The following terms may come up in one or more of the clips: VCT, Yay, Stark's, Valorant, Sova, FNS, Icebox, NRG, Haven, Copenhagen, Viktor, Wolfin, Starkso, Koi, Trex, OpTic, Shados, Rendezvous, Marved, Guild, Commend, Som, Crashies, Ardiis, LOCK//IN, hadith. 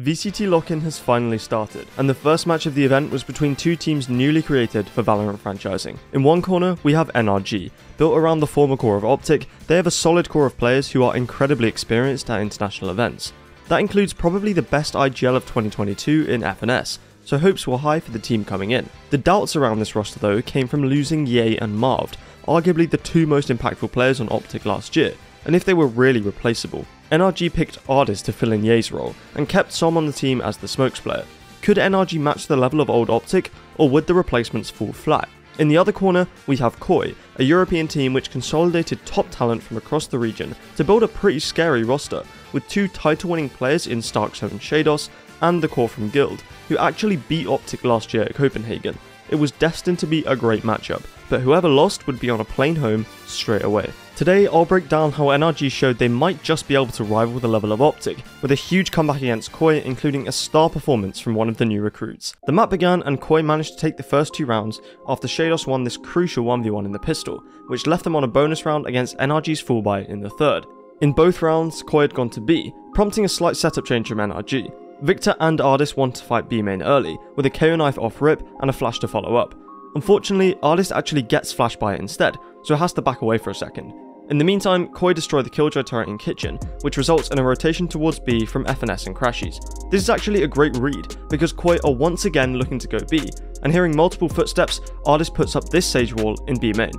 VCT lock-in has finally started, and the first match of the event was between two teams newly created for Valorant franchising. In one corner, we have NRG. Built around the former core of OpTic, they have a solid core of players who are incredibly experienced at international events. That includes probably the best IGL of 2022 in FNS, so hopes were high for the team coming in. The doubts around this roster though came from losing Yay and Marved, arguably the two most impactful players on OpTic last year, and if they were really replaceable. NRG picked Ardiis to fill in Yay's role, and kept Som on the team as the smokes player. Could NRG match the level of old OpTic, or would the replacements fall flat? In the other corner, we have Koi, a European team which consolidated top talent from across the region to build a pretty scary roster, with two title-winning players in Stark's own Shados, and the core from Guild, who actually beat OpTic last year at Copenhagen. It was destined to be a great matchup, but whoever lost would be on a plane home straight away. Today, I'll break down how NRG showed they might just be able to rival the level of OpTic, with a huge comeback against Koi, including a star performance from one of the new recruits. The map began and Koi managed to take the first two rounds after Shados won this crucial 1v1 in the pistol, which left them on a bonus round against NRG's full-buy in the third. In both rounds, Koi had gone to B, prompting a slight setup change from NRG. Viktor and Ardiis want to fight B main early, with a KO knife off rip and a flash to follow up. Unfortunately, Ardiis actually gets flashed by it instead, so has to back away for a second. In the meantime, Koi destroy the Killjoy turret in kitchen, which results in a rotation towards B from FNS and Crashies. This is actually a great read, because Koi are once again looking to go B, and hearing multiple footsteps, Ardiis puts up this sage wall in B main.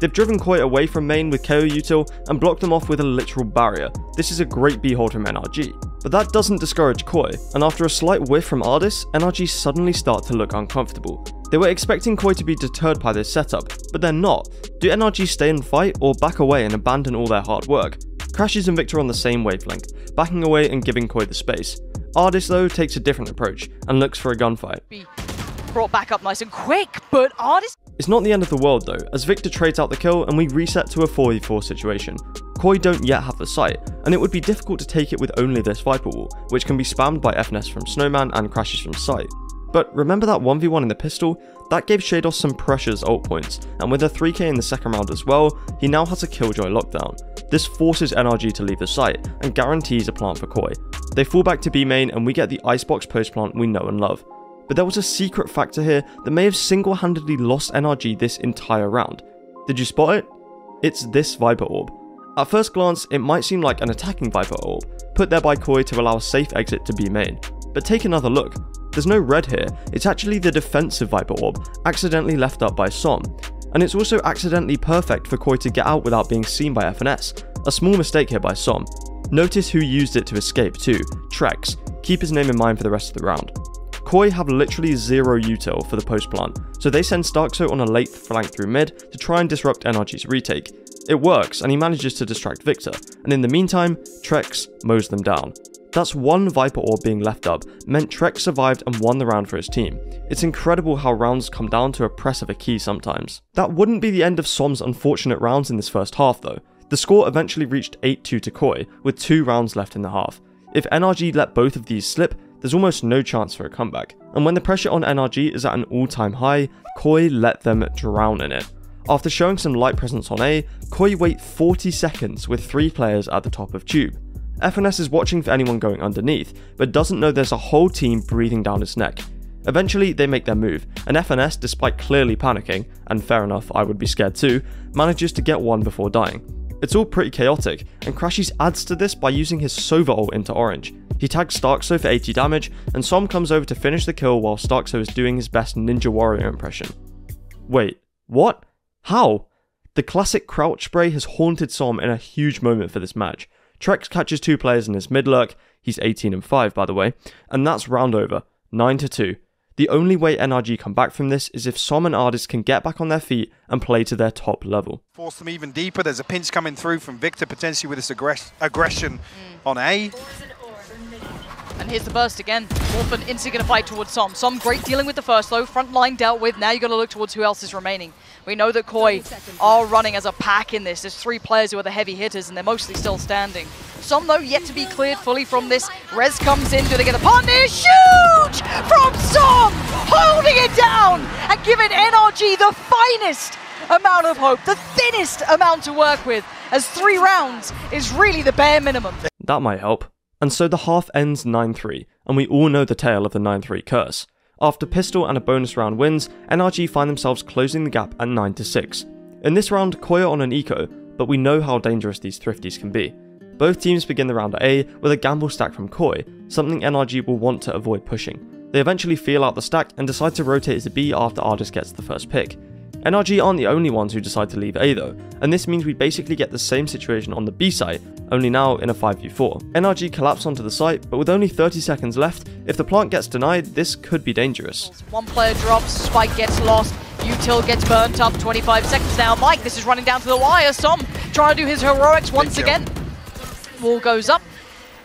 They've driven Koi away from main with KO util and blocked them off with a literal barrier. This is a great B hold from NRG. But that doesn't discourage Koi, and after a slight whiff from Ardiis, NRG suddenly start to look uncomfortable. They were expecting Koi to be deterred by this setup, but they're not. Do NRG stay and fight, or back away and abandon all their hard work? Crashies and Viktor on the same wavelength, backing away and giving Koi the space. Ardiis though takes a different approach, and looks for a gunfight. Brought back up nice and quick, but Ardiis... It's not the end of the world though, as Viktor trades out the kill and we reset to a 4v4 situation. Koi don't yet have the sight, and it would be difficult to take it with only this Viper wall, which can be spammed by FNS from Snowman and Crashes from sight. But remember that 1v1 in the pistol? That gave Shados some precious ult points, and with a 3k in the second round as well, he now has a Killjoy lockdown. This forces NRG to leave the site, and guarantees a plant for Koi. They fall back to B main and we get the Icebox post plant we know and love. But there was a secret factor here that may have single-handedly lost NRG this entire round. Did you spot it? It's this Viper orb. At first glance, it might seem like an attacking Viper orb, put there by Koi to allow a safe exit to B main. But take another look. There's no red here, it's actually the defensive Viper orb, accidentally left up by Som. And it's also accidentally perfect for Koi to get out without being seen by FNS. A small mistake here by Som. Notice who used it to escape too, Trex. Keep his name in mind for the rest of the round. Koi have literally zero util for the post plant, so they send Starkso on a late flank through mid to try and disrupt NRG's retake. It works, and he manages to distract Viktor, and in the meantime, Trex mows them down. That's one Viper orb being left up, meant Trex survived and won the round for his team. It's incredible how rounds come down to a press of a key sometimes. That wouldn't be the end of Som's unfortunate rounds in this first half though. The score eventually reached 8-2 to Koi, with two rounds left in the half. If NRG let both of these slip, there's almost no chance for a comeback. And when the pressure on NRG is at an all-time high, Koi let them drown in it. After showing some light presence on A, Koi wait 40 seconds with three players at the top of tube. FNS is watching for anyone going underneath, but doesn't know there's a whole team breathing down his neck. Eventually, they make their move, and FNS, despite clearly panicking, and fair enough, I would be scared too, manages to get one before dying. It's all pretty chaotic, and Crashies adds to this by using his Sova ult into orange. He tags Starkso for 80 damage, and Som comes over to finish the kill while Starkso is doing his best Ninja Warrior impression. Wait, what? How? The classic crouch spray has haunted Som in a huge moment for this match. Trex catches two players in his mid lurk, he's 18 and 5 by the way, and that's round over, 9-2. The only way NRG come back from this is if Som and Ardiis can get back on their feet and play to their top level. Force them even deeper, there's a pinch coming through from Viktor potentially with this aggression on A. And here's the burst again. Orphan instantly going to fight towards Som. Som great dealing with the first though, front line dealt with, now you got to look towards who else is remaining. We know that Koi are running as a pack in this. There's three players who are the heavy hitters and they're mostly still standing. Som though yet to be cleared fully from this. Rez comes in, do they get a punish? Huge from Som! Holding it down and giving NRG the finest amount of hope, the thinnest amount to work with, as three rounds is really the bare minimum. That might help. And so the half ends 9-3, and we all know the tale of the 9-3 curse. After pistol and a bonus round wins, NRG find themselves closing the gap at 9-6. In this round, Koi are on an eco, but we know how dangerous these thrifties can be. Both teams begin the round at A with a gamble stack from Koi, something NRG will want to avoid pushing. They eventually feel out the stack and decide to rotate to B after Ardiis gets the first pick. NRG aren't the only ones who decide to leave A though, and this means we basically get the same situation on the B site, only now in a 5v4. NRG collapse onto the site, but with only 30 seconds left, if the plant gets denied, this could be dangerous. One player drops, Spike gets lost, Util gets burnt up, 25 seconds now. Mike, this is running down to the wire. Som trying to do his heroics once again. Wall goes up.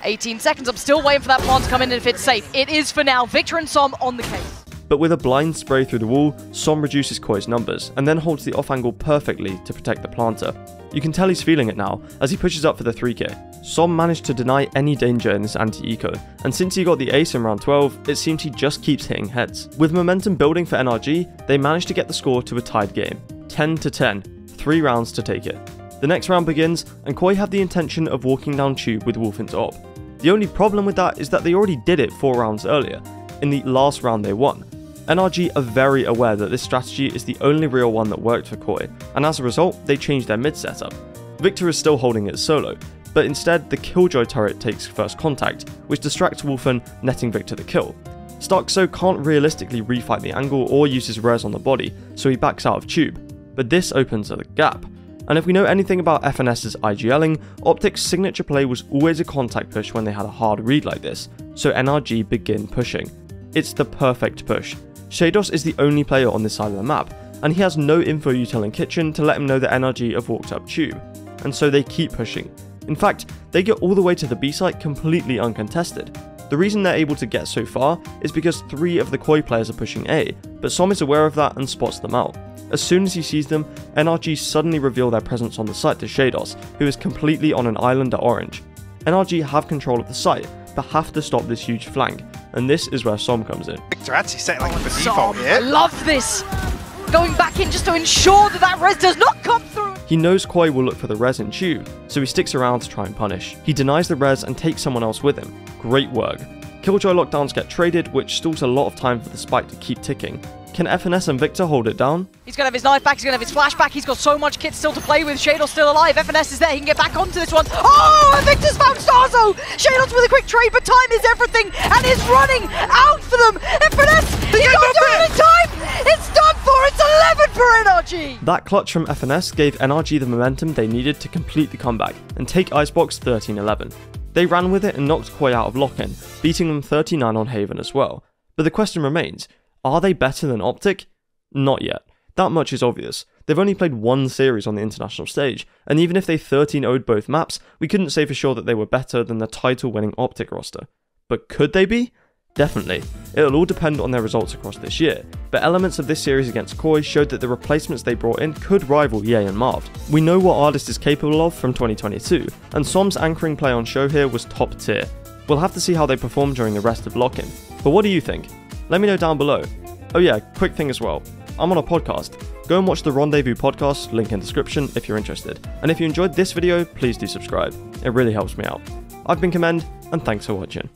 18 seconds, I'm still waiting for that plant to come in and if it's safe. It is for now, Viktor and Som on the case. But with a blind spray through the wall, Som reduces Koi's numbers, and then holds the off angle perfectly to protect the planter. You can tell he's feeling it now, as he pushes up for the 3k. Som managed to deny any danger in this anti-eco, and since he got the ace in round 12, it seems he just keeps hitting heads. With momentum building for NRG, they managed to get the score to a tied game. 10-10, 3 rounds to take it. The next round begins, and Koi have the intention of walking down tube with Wolfin's op. The only problem with that is that they already did it 4 rounds earlier. In the last round they won. NRG are very aware that this strategy is the only real one that worked for Koi, and as a result, they changed their mid setup. Viktor is still holding it solo, but instead the Killjoy turret takes first contact, which distracts Wolfen, netting Viktor the kill. Stark's so can't realistically refight the angle or use his res on the body, so he backs out of tube, but this opens the gap. And if we know anything about FNS's IGLing, OpTic's signature play was always a contact push when they had a hard read like this, so NRG begin pushing. It's the perfect push. Shados is the only player on this side of the map, and he has no info util in kitchen to let him know that NRG have walked up tube, and so they keep pushing. In fact, they get all the way to the B site completely uncontested. The reason they're able to get so far is because 3 of the Koi players are pushing A, but Som is aware of that and spots them out. As soon as he sees them, NRG suddenly reveal their presence on the site to Shados, who is completely on an island at orange. NRG have control of the site, but have to stop this huge flank, and this is where Som comes in. Viktor actually set like the default here. Love this! Going back in just to ensure that that res does not come through! He knows Koi will look for the res in tube, so he sticks around to try and punish. He denies the res and takes someone else with him. Great work. Killjoy lockdowns get traded, which stalls a lot of time for the spike to keep ticking. Can FNS and Viktor hold it down? He's going to have his knife back, he's going to have his flash back, he's got so much kit still to play with. Shado's still alive, FNS is there, he can get back onto this one. Oh, and Victor's found Starzo! Shado's with a quick trade, but time is everything, and he's running out for them! FNS, he's not doing it in time! It's done for, it's 11 for NRG! That clutch from FNS gave NRG the momentum they needed to complete the comeback, and take Icebox 13-11. They ran with it and knocked Koi out of lock-in, beating them 39 on Haven as well. But the question remains, are they better than OpTic? Not yet. That much is obvious. They've only played one series on the international stage, and even if they 13-0'd both maps, we couldn't say for sure that they were better than the title-winning OpTic roster. But could they be? Definitely. It'll all depend on their results across this year, but elements of this series against Koi showed that the replacements they brought in could rival Yay and Marved. We know what Ardiis is capable of from 2022, and Som's anchoring play on show here was top tier. We'll have to see how they perform during the rest of lock-in, but what do you think? Let me know down below. Oh yeah, quick thing as well. I'm on a podcast. Go and watch the Rendezvous podcast, link in description if you're interested. And if you enjoyed this video, please do subscribe. It really helps me out. I've been Commend, and thanks for watching.